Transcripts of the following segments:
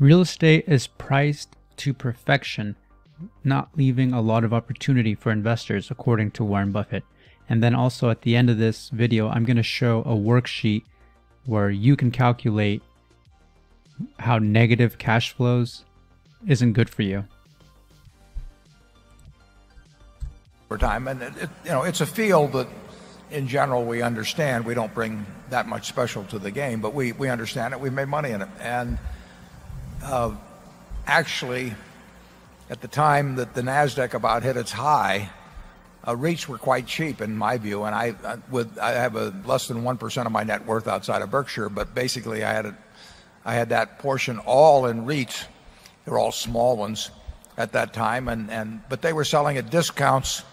Real estate is priced to perfection, not leaving a lot of opportunity for investors, according to Warren Buffett. And then also at the end of this video, I'm going to show a worksheet where you can calculate how negative cash flows isn't good for you. For time, and it's a field that in general we understand. We don't bring that much special to the game, but we understand it. We've made money in it, and actually, at the time that the NASDAQ about hit its high, REITs were quite cheap in my view, and I have a less than 1% of my net worth outside of Berkshire, but basically I had that portion all in REITs. They were all small ones at that time, but they were selling at discounts.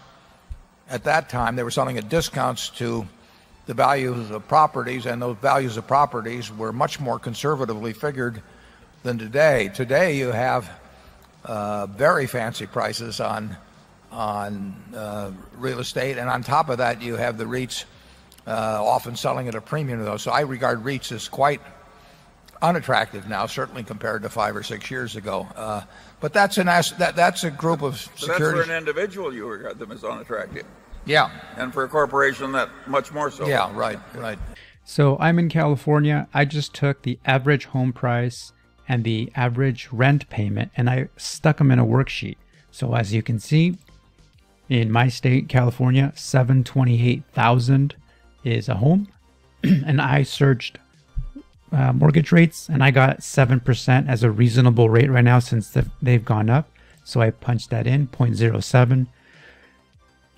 At that time, they were selling at discounts to the values of properties, and those values of properties were much more conservatively figured than today. Today, you have very fancy prices on real estate, and on top of that, you have the REITs often selling at a premium to those. So I regard REITs as quite unattractive now, certainly compared to 5 or 6 years ago. But that's that's a group of securities. That's for an individual, you regard them as unattractive. Yeah. And for a corporation, that much more so. Yeah, right, right. So I'm in California. I just took the average home price and the average rent payment, and I stuck them in a worksheet. So as you can see, in my state, California, $728,000 is a home, and I searched mortgage rates, and I got 7% as a reasonable rate right now since they've gone up. So I punched that in, 0.07,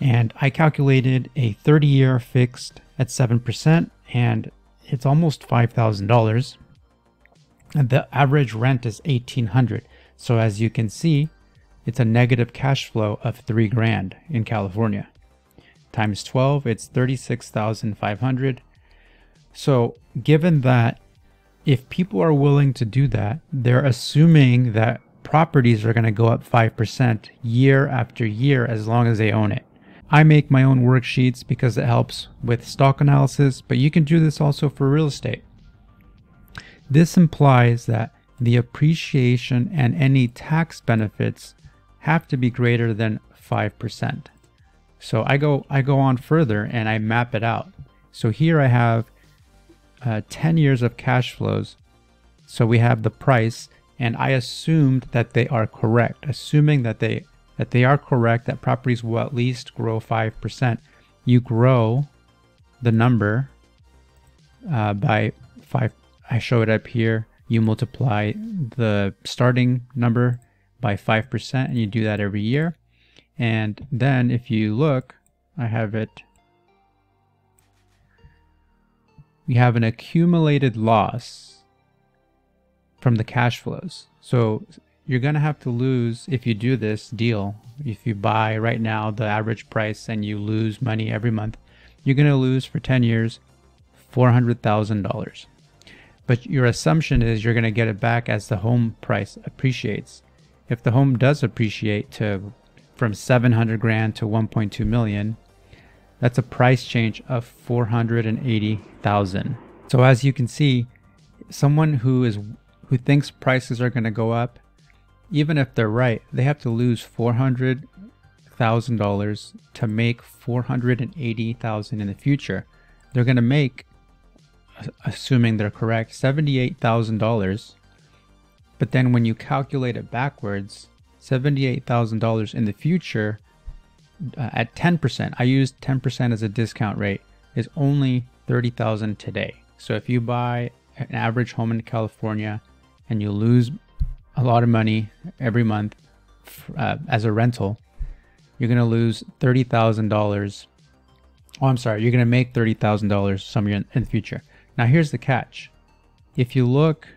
and I calculated a 30-year fixed at 7%, and it's almost $5,000. And the average rent is $1,800. So as you can see, it's a negative cash flow of $3,000 in California. Times 12, it's $36,500. So given that, if people are willing to do that, they're assuming that properties are going to go up 5% year after year as long as they own it. I make my own worksheets because it helps with stock analysis, but you can do this also for real estate. This implies that the appreciation and any tax benefits have to be greater than 5%. So I go on further and I map it out. So here I have 10 years of cash flows. So we have the price, and I assumed that they are correct. Assuming that they are correct, that properties will at least grow 5%. You grow the number by 5. I show it up here. You multiply the starting number by 5%, and you do that every year. And then if you look, I have it. We have an accumulated loss from the cash flows. So you're going to have to lose, if you do this deal, if you buy right now the average price and you lose money every month, you're going to lose for 10 years $400,000. But your assumption is you're going to get it back as the home price appreciates. If the home does appreciate to from $700,000 to $1.2 million, that's a price change of $480,000. So as you can see, someone who thinks prices are going to go up, even if they're right, they have to lose $400,000 to make $480,000 in the future. They're going to make, assuming they're correct, $78,000. But then when you calculate it backwards, $78,000 in the future at 10%, I used 10% as a discount rate, is only $30,000 today. So if you buy an average home in California and you lose a lot of money every month as a rental, you're going to lose $30,000. Oh, I'm sorry, you're going to make $30,000 some year in the future. Now here's the catch. If you look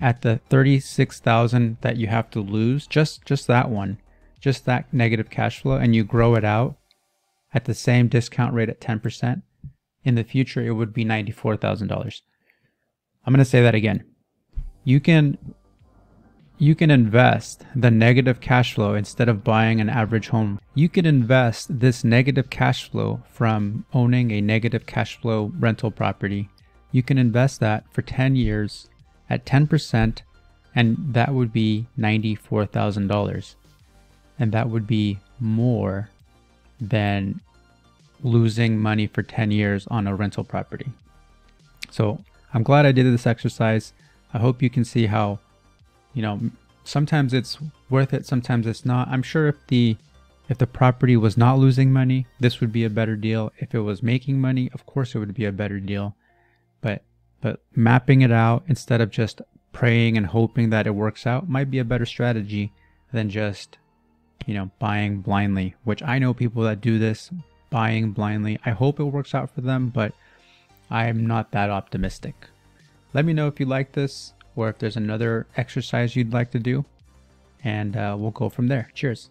at the $36,000 that you have to lose, just that one, just that negative cash flow, and you grow it out at the same discount rate at 10%, in the future it would be $94,000. I'm going to say that again. You can invest the negative cash flow instead of buying an average home. You can invest this negative cash flow from owning a negative cash flow rental property. You can invest that for 10 years at 10% and that would be $94,000, and that would be more than losing money for 10 years on a rental property. So I'm glad I did this exercise. I hope you can see how, you know, sometimes it's worth it, sometimes it's not. I'm sure if the property was not losing money, this would be a better deal. If it was making money, of course it would be a better deal. But mapping it out instead of just praying and hoping that it works out might be a better strategy than just, you know, buying blindly, which I know people that do this, buying blindly. I hope it works out for them, but I'm not that optimistic. Let me know if you like this or if there's another exercise you'd like to do, and we'll go from there. Cheers.